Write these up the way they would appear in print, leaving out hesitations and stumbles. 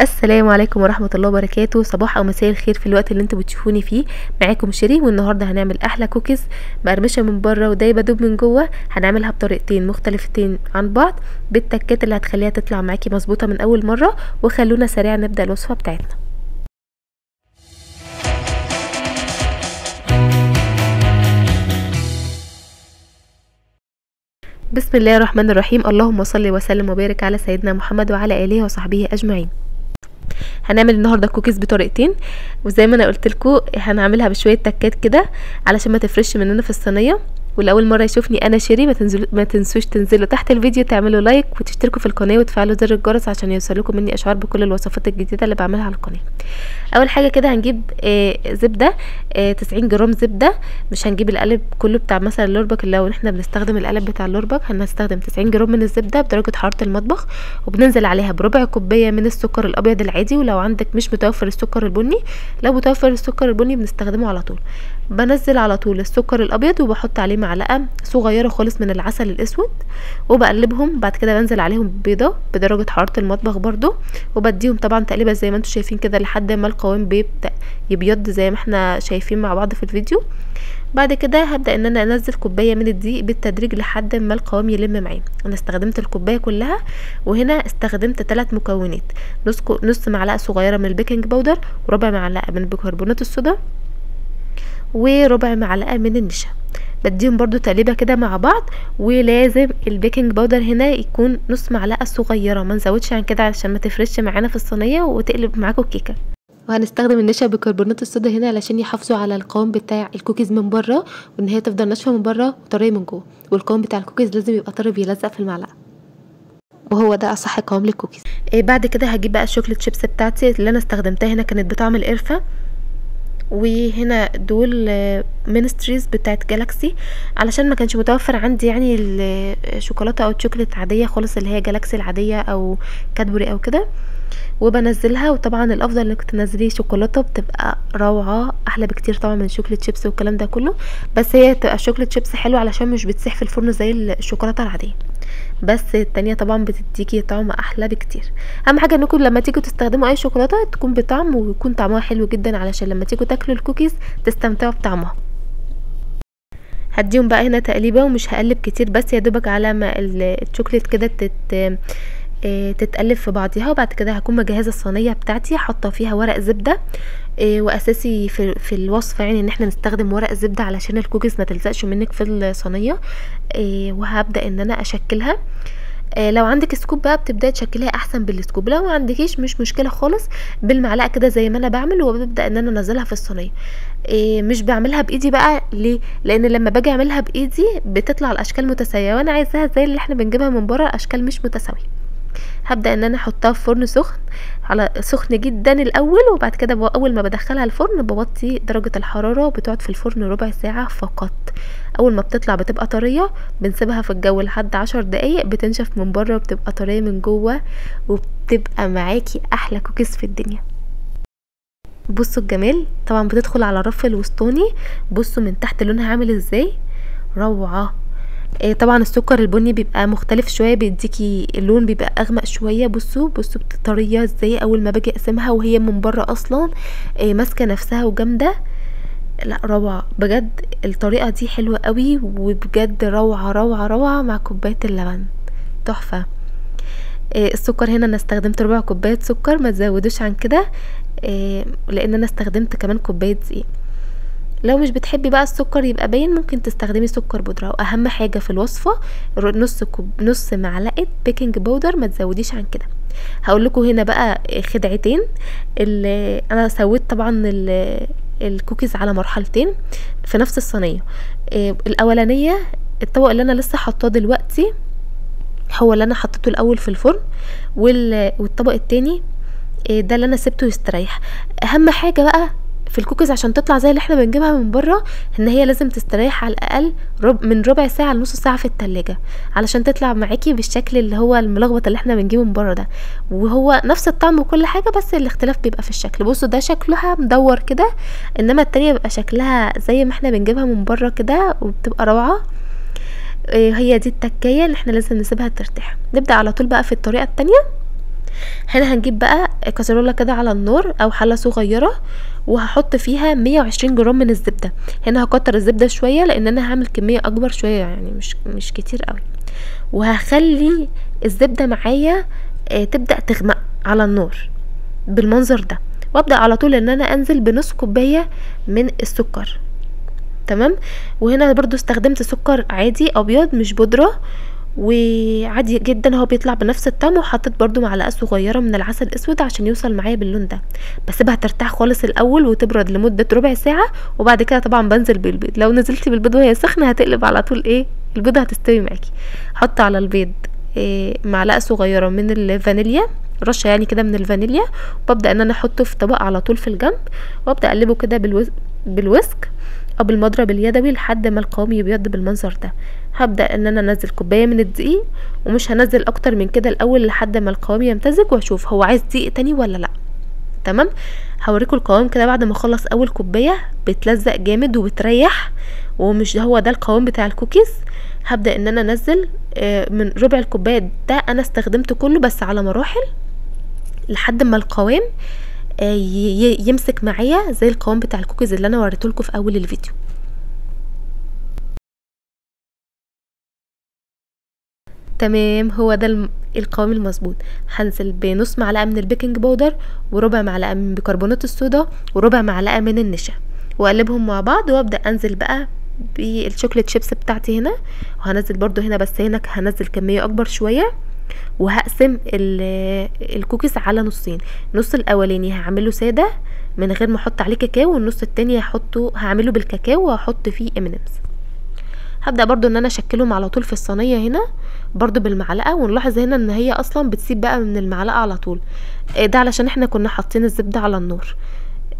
السلام عليكم ورحمه الله وبركاته. صباح او مساء الخير في الوقت اللي انتوا بتشوفوني فيه. معاكم شيري، والنهارده هنعمل احلى كوكيز مقرمشه من بره ودايبه دوب من جوه. هنعملها بطريقتين مختلفتين عن بعض بالتكات اللي هتخليها تطلع معاكي مظبوطه من اول مره، وخلونا سريعا نبدا الوصفه بتاعتنا. بسم الله الرحمن الرحيم. اللهم صل وسلم وبارك على سيدنا محمد وعلى اله وصحبه اجمعين. هنعمل النهارده كوكيز بطريقتين، وزي ما انا قلت لكم هنعملها بشويه تكات كده علشان ما تفرش مننا في الصينيه. والاول مره يشوفني انا شيري ما تنسوش تنزلوا تحت الفيديو، تعملوا لايك وتشتركوا في القناه وتفعلوا زر الجرس عشان يوصلكم مني اشعار بكل الوصفات الجديده اللي بعملها على القناه. اول حاجه كده هنجيب زبده، 90 جرام زبده. مش هنجيب القالب كله بتاع مثلا اللوربك، لو احنا بنستخدم القالب بتاع اللوربك هنستخدم 90 جرام من الزبده بدرجه حراره المطبخ، وبننزل عليها بربع كوبايه من السكر الابيض العادي. ولو عندك مش متوفر السكر البني، لو متوفر السكر البني بنستخدمه على طول. بنزل على طول السكر الابيض وبحط عليه معلقه صغيره خالص من العسل الاسود وبقلبهم. بعد كده بنزل عليهم بيضه بدرجه حراره المطبخ برده، وبديهم طبعا تقليبه زي ما انتم شايفين كده لحد ما القوام بيبدا يبيض زي ما احنا شايفين مع بعض في الفيديو. بعد كده هبدا ان انا انزل كوبايه من الدقيق بالتدريج لحد ما القوام يلم معايا. انا استخدمت الكوبايه كلها، وهنا استخدمت 3 مكونات: نص معلقه صغيره من البيكنج باودر، وربع معلقه من بيكربونات الصودا، وربع معلقه من النشا. بديهم برضو تقليبه كده مع بعض. ولازم البيكنج باودر هنا يكون نص معلقه صغيره، ما نزودش عن كده علشان ما تفرش معانا في الصينيه وتقلب معاكم الكيكه. وهنستخدم النشا بكربونات الصودا هنا علشان يحافظوا على القوام بتاع الكوكيز من بره، وان هي تفضل ناشفه من بره وطريه من جوه. والقوام بتاع الكوكيز لازم يبقى طري بيلزق في المعلقه، وهو ده اصح قوام للكوكيز. بعد كده هجيب بقى الشوكليت شيبس بتاعتي اللي انا استخدمتها هنا، كانت بطعم القرفه، وهنا دول مينستريز بتاعت جالاكسي، علشان ما كانش متوفر عندي يعني الشوكولاته او الشوكليت عاديه خالص اللي هي جالاكسي العاديه او كادبوري او كده. وبنزلها، وطبعا الافضل انك تنزلي شوكولاته بتبقى روعه احلى بكتير طبعا من شوكليت شيبس والكلام ده كله، بس هي تبقى شوكليت شيبس حلو علشان مش بتسيح في الفرن زي الشوكولاته العاديه، بس التانية طبعا بتديكي طعم احلى بكتير. اهم حاجه انكم لما تيجوا تستخدموا اي شوكولاته تكون بطعم، ويكون طعمها حلو جدا علشان لما تيجوا تاكلوا الكوكيز تستمتعوا بطعمها. هديهم بقى هنا تقليبه، ومش هقلب كتير، بس يا دوبك على ما الشوكليت كده تتقلب في بعضها. وبعد كده هكون مجهزه الصينيه بتاعتي، حاطه فيها ورق زبده، واساسي في الوصفه يعني ان احنا نستخدم ورق زبده علشان الكوكيز ما تلزقش منك في الصينيه. وهبدا ان انا اشكلها. لو عندك سكوب بقى بتبداي تشكليها احسن بالسكوب، لو ما عندكيش مش مشكله خالص، بالمعلقه كده زي ما انا بعمل، وببدا ان انا انزلها في الصينيه. مش بعملها بايدي بقى ليه؟ لان لما باجي اعملها بايدي بتطلع الاشكال متساويه، وانا عايزاها زي اللي احنا بنجيبها من بره، اشكال مش متساويه. هبدا ان انا احطها في فرن سخن على سخن جدا الاول، وبعد كده اول ما بدخلها الفرن بوطي درجه الحراره، وبتقعد في الفرن ربع ساعه فقط. اول ما بتطلع بتبقى طريه، بنسيبها في الجو لحد 10 دقايق، بتنشف من بره وبتبقى طريه من جوه، وبتبقى معاكي احلى كوكيز في الدنيا. بصوا الجمال. طبعا بتدخل على الرف الوسطاني، بصوا من تحت لونها عامل ازاي، روعه. طبعا السكر البني بيبقى مختلف شويه، بيديكي اللون بيبقى اغمق شويه. بصوا طريه ازاي اول ما باجي اقسمها، وهي من بره اصلا ماسكه نفسها وجامده. لا روعه بجد، الطريقه دي حلوه قوي، وبجد روعه روعه روعه مع كوبايه اللبن تحفه. السكر هنا انا استخدمت ربع كوبايه سكر، ما تزودوش عن كده، لان انا استخدمت كمان كوبايه دقيق. لو مش بتحبي بقى السكر يبقى باين، ممكن تستخدمي سكر بودره. واهم حاجه في الوصفه نص معلقه بيكنج باودر، ما تزوديش عن كده. هقول لكم هنا بقى خدعتين. انا سويت طبعا الكوكيز على مرحلتين في نفس الصينيه. الاولانيه الطبق اللي انا لسه حاطاه دلوقتي هو اللي انا حطيته الاول في الفرن، والطبق التاني ده اللي انا سبته يستريح. اهم حاجه بقى في الكوكيز عشان تطلع زي اللي احنا بنجيبها من بره، ان هي لازم تستريح على الاقل من ربع ساعه لنص ساعه في التلاجة، علشان تطلع معاكي بالشكل اللي هو الملخبط اللي احنا بنجيبه من بره ده، وهو نفس الطعم وكل حاجه، بس الاختلاف بيبقى في الشكل. بصوا ده شكلها مدور كده، انما التانية بيبقى شكلها زي ما احنا بنجيبها من بره كده، وبتبقى روعه. هي دي التكايه اللي احنا لازم نسيبها ترتاح. نبدا على طول بقى في الطريقه التانية. هنا هنجيب بقى كاسرولة كده على النار او حلة صغيرة وهحط فيها 120 جرام من الزبدة. هنا هكتر الزبدة شوية لان انا هعمل كمية اكبر شوية، يعني مش كتير قوي، وهخلي الزبدة معايا تبدأ تغمق على النار بالمنظر ده، وابدأ على طول ان انا انزل بنص كوباية من السكر. تمام، وهنا برضو استخدمت سكر عادي ابيض مش بودرة، وعادي جدا هو بيطلع بنفس الطعم، وحطيت برضو معلقه صغيره من العسل الاسود عشان يوصل معايا باللون ده. بسيبها ترتاح خالص الاول وتبرد لمده ربع ساعه، وبعد كده طبعا بنزل بالبيض. لو نزلتي بالبيض وهي سخنه هتقلب على طول، ايه البيضه هتستوي معاكي. حط على البيض معلقه صغيره من الفانيليا، رشه يعني كده من الفانيليا، وببدا ان انا احطه في طبق على طول في الجنب، وابدا اقلبه كده بالوسك او بالمضرب اليدوي لحد ما القوام يبيض بالمنظر ده. هبدأ ان انا انزل كوباية من الدقيق، ومش هنزل اكتر من كده الاول لحد ما القوام يمتزج، واشوف هو عايز دقيق تاني ولا لا. تمام، هوريكم القوام كده بعد ما اخلص اول كوباية، بتلزق جامد وبتريح، ومش هو ده القوام بتاع الكوكيز. هبدأ ان انا انزل من ربع الكوباية ده، انا استخدمته كله بس على مراحل لحد ما القوام يمسك معايا زي القوام بتاع الكوكيز اللي انا وريتهولكم في اول الفيديو. تمام، هو ده القوام المظبوط. هنزل بنص معلقه من البيكنج باودر، وربع معلقه من بيكربونات الصودا، وربع معلقه من النشا، واقلبهم مع بعض. وابدا انزل بقى بالشوكليت شيبس بتاعتي هنا، وهنزل برضو هنا، بس هنا هنزل كميه اكبر شويه، وهقسم الكوكيز على نصين. النص الاولاني هعمله ساده من غير ما احط عليه كاكاو، والنص التاني هعمله بالكاكاو وهحط فيه امنمس. هبدا برضو ان انا اشكلهم على طول في الصينيه هنا برضو بالمعلقه، ونلاحظ هنا ان هي اصلا بتسيب بقى من المعلقه على طول، ده علشان احنا كنا حاطين الزبده على النار.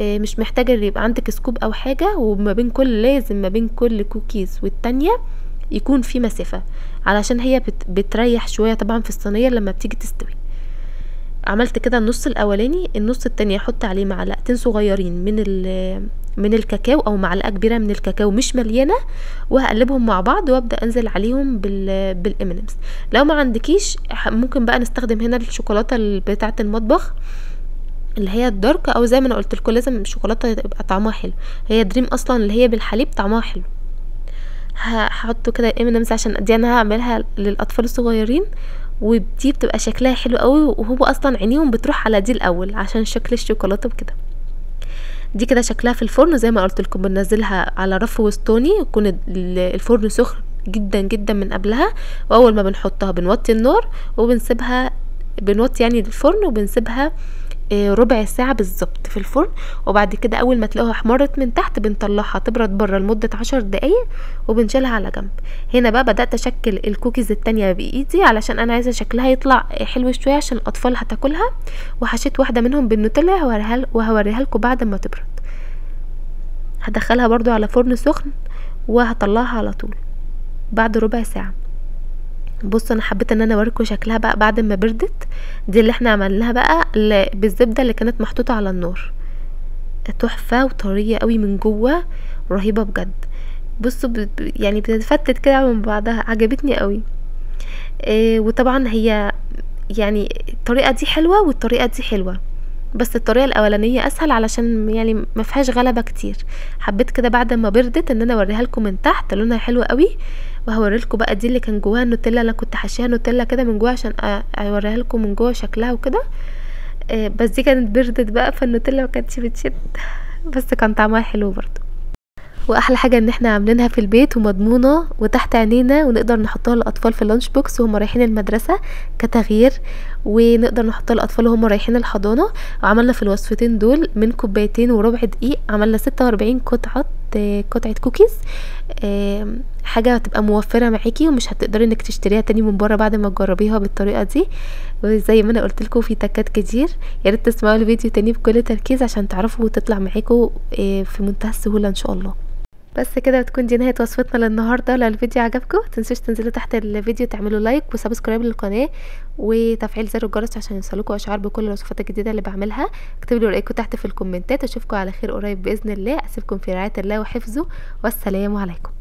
مش محتاجه يبقى عندك سكوب او حاجه، وما بين كل لازم ما بين كل كوكيز والتانيه يكون في مسافه علشان هي بتريح شويه طبعا في الصينيه لما بتيجي تستوي. عملت كده النص الاولاني، النص التاني احط عليه معلقتين صغيرين من الكاكاو او معلقه كبيره من الكاكاو مش مليانه، وهقلبهم مع بعض، وابدا انزل عليهم بالامنمس. لو ما عندكيش ممكن بقى نستخدم هنا الشوكولاته بتاعه المطبخ اللي هي الدارك، او زي ما انا قلت لكم لازم الشوكولاته تبقى طعمها حلو، هي دريم اصلا اللي هي بالحليب طعمها حلو. هحط كده امنمس عشان دي انا هعملها للاطفال الصغيرين، ودي بتبقى شكلها حلو قوي، وهو اصلا عينيهم بتروح على دي الاول عشان شكل الشوكولاته بكده. دي كده شكلها في الفرن، زي ما قلت لكم بنزلها على رف وسطوني، يكون الفرن سخن جدا جدا من قبلها، واول ما بنحطها بنوطي النار وبنسيبها، بنوطي يعني الفرن وبنسيبها ربع ساعه بالظبط في الفرن. وبعد كده اول ما تلاقوها احمرت من تحت بنطلعها تبرد بره لمده 10 دقايق، وبنشيلها على جنب. هنا بقى بدات اشكل الكوكيز التانيه بايدي علشان انا عايزه شكلها يطلع حلو شويه عشان الاطفال هتاكلها، وحشيت واحده منهم بالنوتيلا وهوريها لكم بعد ما تبرد. هدخلها برضو على فرن سخن وهطلعها على طول بعد ربع ساعه. بصوا انا حبيت ان انا اوريكم شكلها بقى بعد ما بردت، دي اللي احنا عملناها بقى بالزبده اللي كانت محطوطه على النار، تحفه وطريه قوي من جوه، رهيبه بجد. بصوا يعني بتتفتت كده من بعضها، عجبتني قوي. وطبعا هي يعني الطريقه دي حلوه والطريقه دي حلوه، بس الطريقه الاولانيه اسهل علشان يعني ما فيهاش غلبه كتير. حبيت كده بعد ما بردت ان انا اوريها لكم من تحت، لونها حلو قوي. وهوريلكوا بقى دي اللي كان جواها النوتيلا، انا كنت حاشيها نوتيلا كده من جوه عشان اوريها لكم من جوه شكلها وكده، بس دي كانت بردت بقى فالنوتيلا ما كانتش بتشد، بس كان طعمها حلو برضو. واحلى حاجه ان احنا عاملينها في البيت ومضمونه وتحت عينينا، ونقدر نحطها للاطفال في اللانش بوكس وهم رايحين المدرسه كتغيير، ونقدر نحطها للاطفال وهم رايحين الحضانه. عملنا في الوصفتين دول من كوبايتين وربع دقيق عملنا 46 قطعه كوكيز، حاجه هتبقى موفره معاكي ومش هتقدري انك تشتريها تاني من بره بعد ما تجربيها بالطريقه دي. وزي ما انا قلت لكم في تكات كتير، يا ريت تسمعوا الفيديو تاني بكل تركيز عشان تعرفوا وتطلع معاكم في منتهى السهوله ان شاء الله. بس كده بتكون دي نهايه وصفتنا للنهارده. لو الفيديو عجبكم متنسوش تنزلوا تحت الفيديو تعملوا لايك وسبسكرايب للقناه وتفعيل زر الجرس عشان يوصلكوا اشعار بكل الوصفات الجديده اللي بعملها. اكتبوا لي رايكم تحت في الكومنتات، اشوفكم على خير قريب باذن الله. اسيبكم في رعايه الله وحفظه، والسلام عليكم.